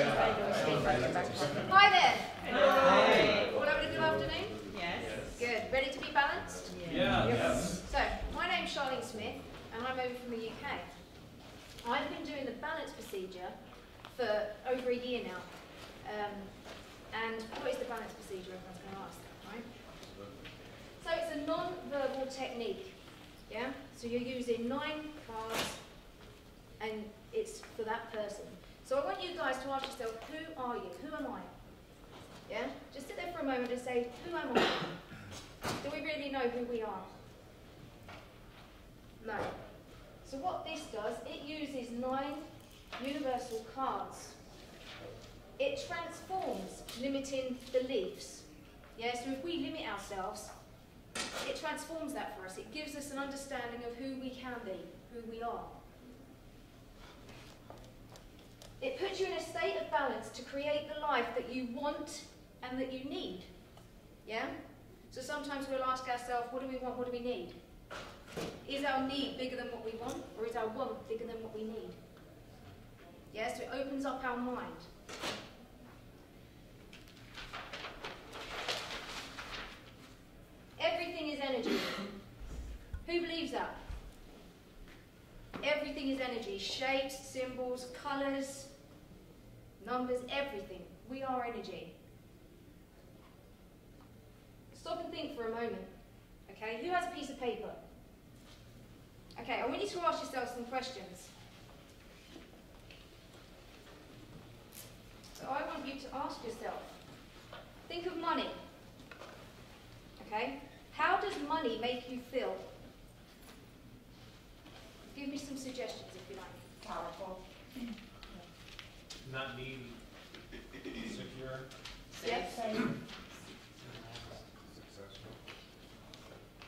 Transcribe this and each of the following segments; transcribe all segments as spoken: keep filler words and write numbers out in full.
Hi there. Hi. All having a good afternoon? Yes. Good. Ready to be balanced? Yeah. Yes. So, my name's Charlene Smith, and I'm over from the U K. I've been doing the balance procedure for over a year now. Um, and what is the balance procedure? Everyone's going to ask that, right? So it's a non-verbal technique. Yeah. So you're using nine cards, and it's for that person. So I want you guys to ask yourself, who are you? Who am I? Yeah. Just sit there for a moment and say, who am I? Do we really know who we are? No. So what this does, it uses nine universal cards. It transforms limiting beliefs. Yeah, so if we limit ourselves, it transforms that for us. It gives us an understanding of who we can be, who we are. It puts you in a state of balance to create the life that you want and that you need. Yeah? So sometimes we'll ask ourselves, what do we want, what do we need? Is our need bigger than what we want, or is our want bigger than what we need? Yeah, so it opens up our mind. Everything is energy. Who believes that? Everything is energy. Shapes, symbols, colours, numbers, everything. We are energy. Stop and think for a moment. Okay, who has a piece of paper? Okay, I want you to ask yourself some questions. So I want you to ask yourself, think of money. Okay, how does money make you feel? Give me some suggestions if you like. Powerful. Not needy. Secure. Safe. Successful.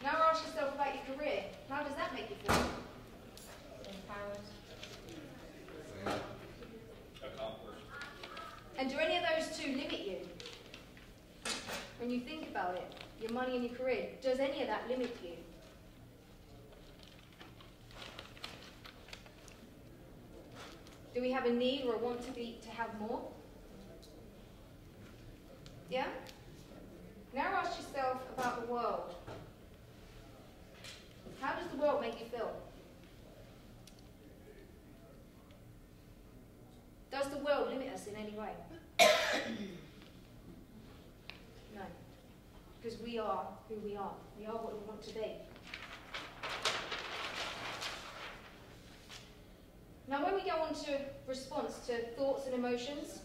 Now ask yourself about your career. How does that make you feel? Empowered. Accomplished. And do any of those two limit you? When you think about it, your money and your career, does any of that limit you? Do we have a need or a want to be to have more? Yeah? Now ask yourself about the world. How does the world make you feel? Does the world limit us in any way? No. Because we are who we are. We are what we want to be. Now when we go on to response to thoughts and emotions,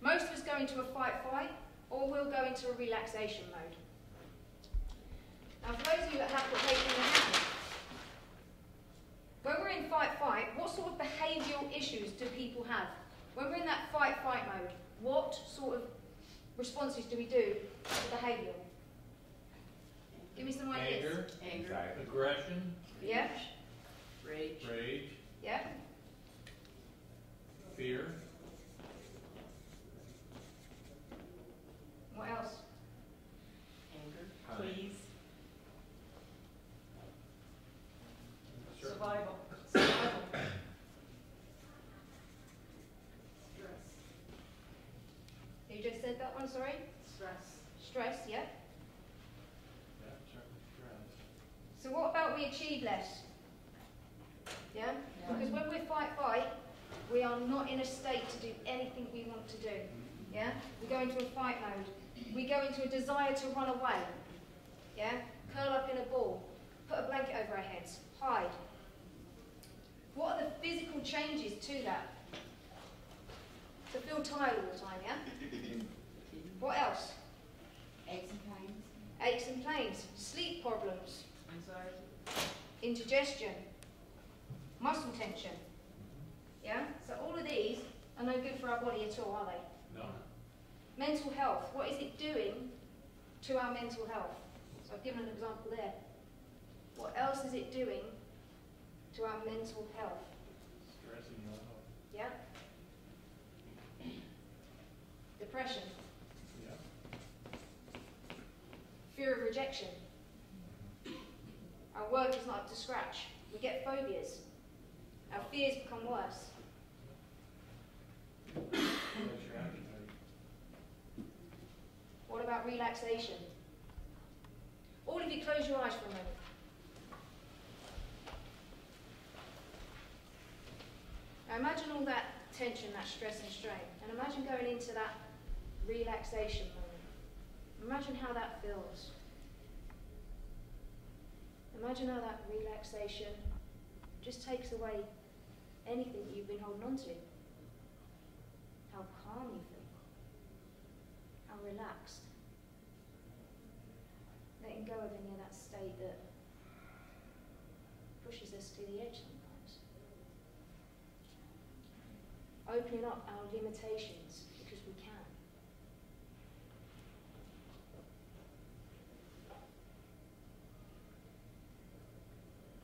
most of us go into a fight-flight, or we'll go into a relaxation mode. Now for those of you that have the paper in your hand, when we're in fight-flight, what sort of behavioural issues do people have? When we're in that fight-flight mode, what sort of responses do we do to behavioural? Give me some ideas. Anger. Anger. Anxiety. Aggression. Yeah. Rage. Rage. Yeah. Fear. What else? Anger. Hi. Please. Sure. Survival. Survival. Stress. You just said that one, sorry? Stress. Stress, yeah. Yeah, sure. Stress. So what about we achieve less? Yeah? Yeah? Because when we fight fight, we are not in a state to do anything we want to do. Yeah? We go into a fight mode. We go into a desire to run away. Yeah? Curl up in a ball. Put a blanket over our heads. Hide. What are the physical changes to that? To feel tired all the time, yeah? What else? Aches and pains. Aches and pains. Sleep problems. Anxiety. Indigestion. Muscle tension. Yeah? So all of these are no good for our body at all, are they? No. Mental health. What is it doing to our mental health? So I've given an example there. What else is it doing to our mental health? Stress and mental health. Yeah? Depression. Yeah. Fear of rejection. Our work is not up to scratch. We get phobias. Our fears become worse. relaxation. All of you close your eyes for a moment. Now imagine all that tension, that stress and strain, and imagine going into that relaxation moment. Imagine how that feels. Imagine how that relaxation just takes away anything that you've been holding on to. How calm you feel. How relaxed. Letting go of any of that state that pushes us to the edge sometimes. Opening up our limitations because we can.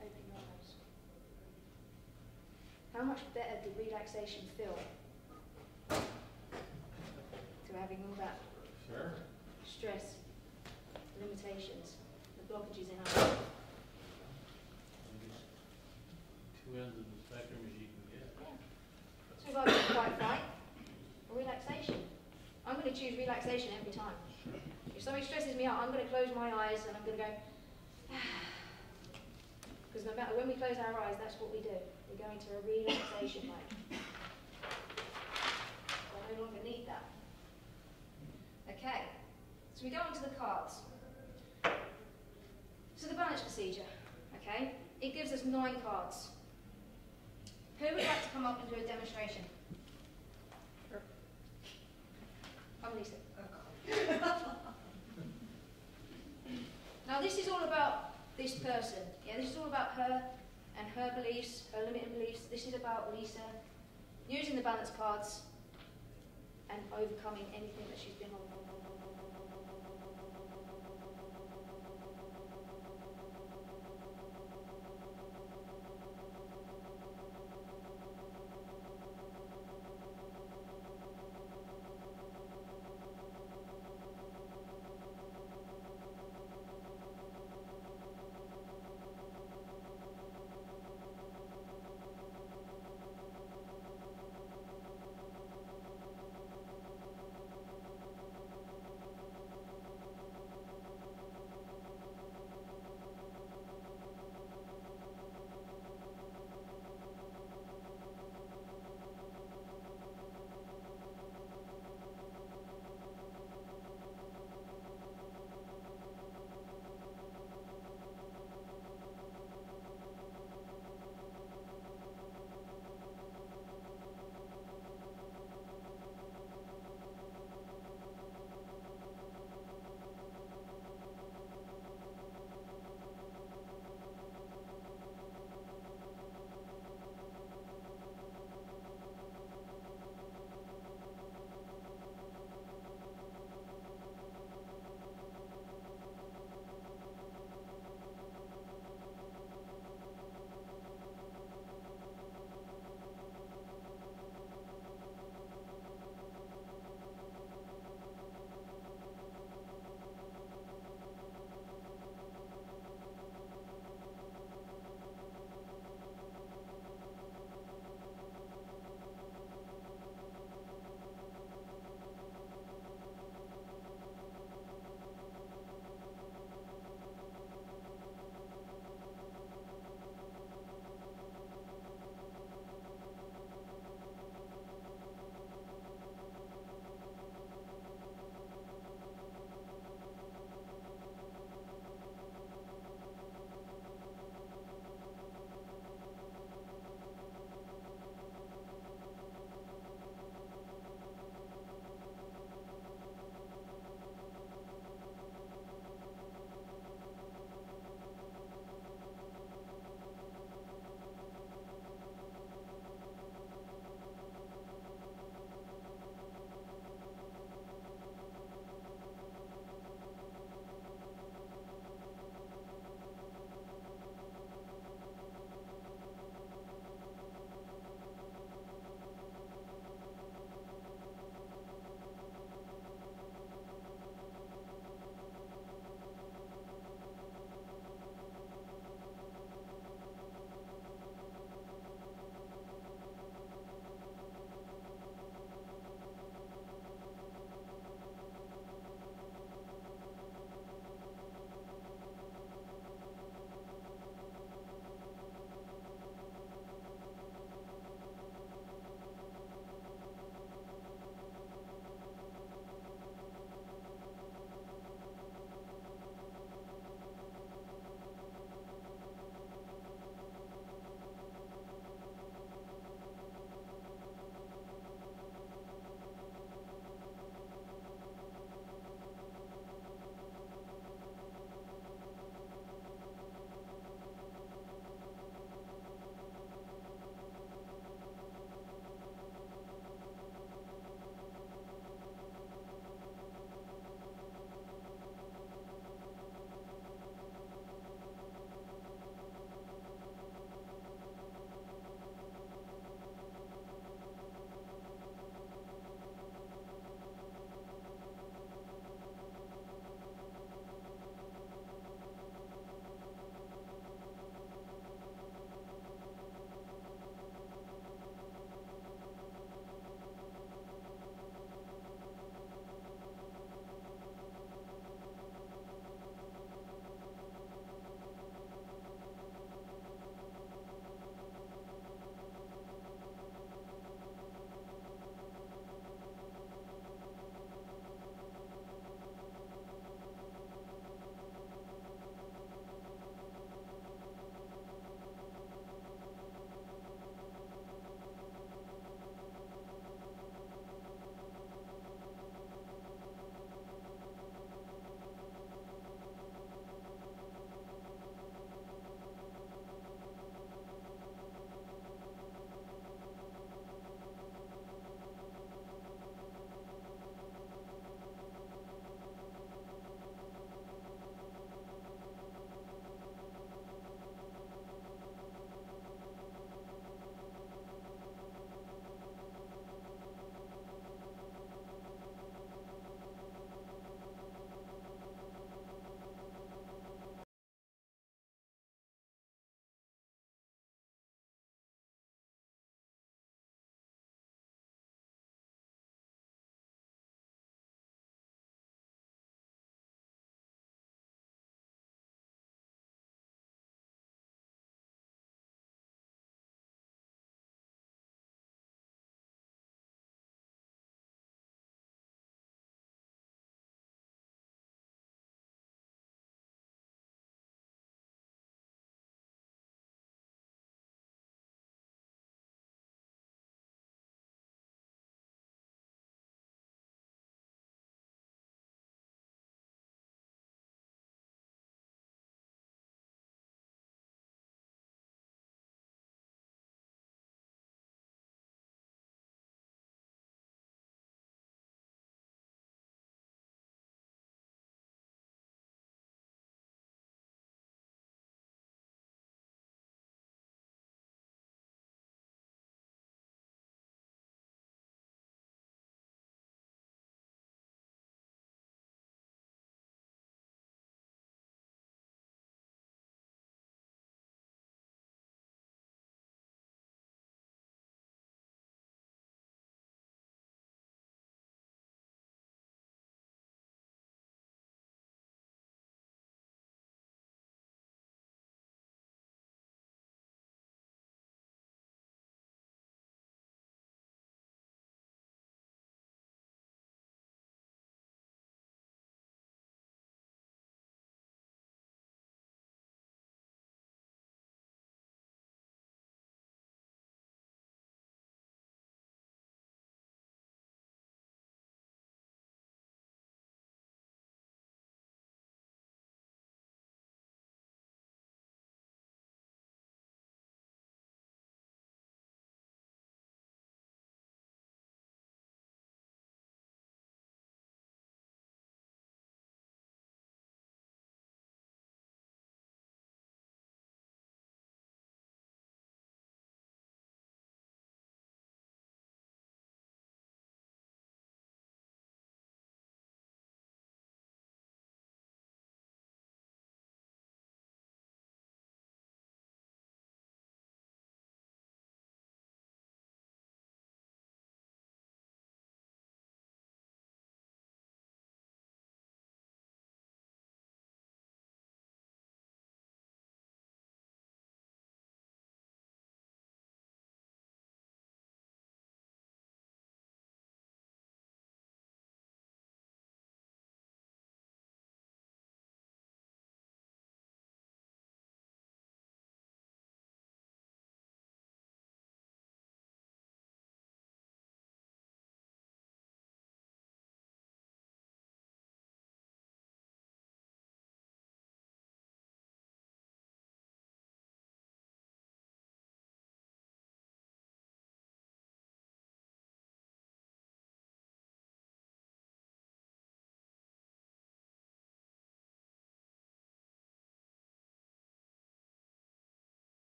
Opening our eyes. How much better did relaxation feel? Having all that sure. stress, limitations, the blockages in our life. Two ends of the spectrum as you can get. Yeah. So if I get quite right, or relaxation. I'm going to choose relaxation every time. Sure. If something stresses me out, I'm going to close my eyes and I'm going to go, because no matter when we close our eyes, that's what we do. We go into a relaxation mode. So I no longer need that. Okay, so we go on to the cards. So the balance procedure, okay? It gives us nine cards. Who would like to come up and do a demonstration? Sure. I'm Lisa. Now this is all about this person. Yeah, this is all about her and her beliefs, her limiting beliefs. This is about Lisa using the balance cards and overcoming anything that she's been holding on to.